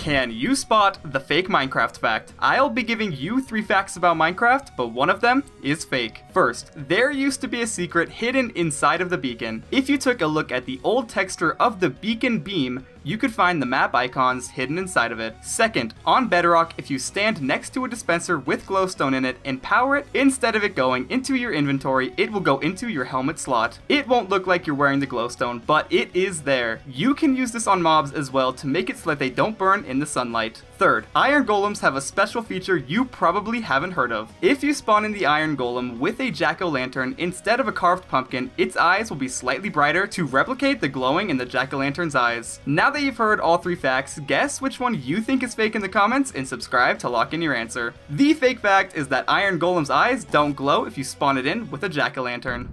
Can you spot the fake Minecraft fact? I'll be giving you 3 facts about Minecraft, but one of them is fake. First, there used to be a secret hidden inside of the beacon. If you took a look at the old texture of the beacon beam, you could find the map icons hidden inside of it. Second, on Bedrock, if you stand next to a dispenser with glowstone in it and power it, instead of it going into your inventory, it will go into your helmet slot. It won't look like you're wearing the glowstone, but it is there. You can use this on mobs as well to make it so that they don't burn in the sunlight. Third, iron golems have a special feature you probably haven't heard of. If you spawn in the iron golem with a jack-o'-lantern instead of a carved pumpkin, its eyes will be slightly brighter to replicate the glowing in the jack-o'-lantern's eyes. Now that you've heard all 3 facts, guess which one you think is fake in the comments and subscribe to lock in your answer. The fake fact is that iron golem's eyes don't glow if you spawn it in with a jack-o'-lantern.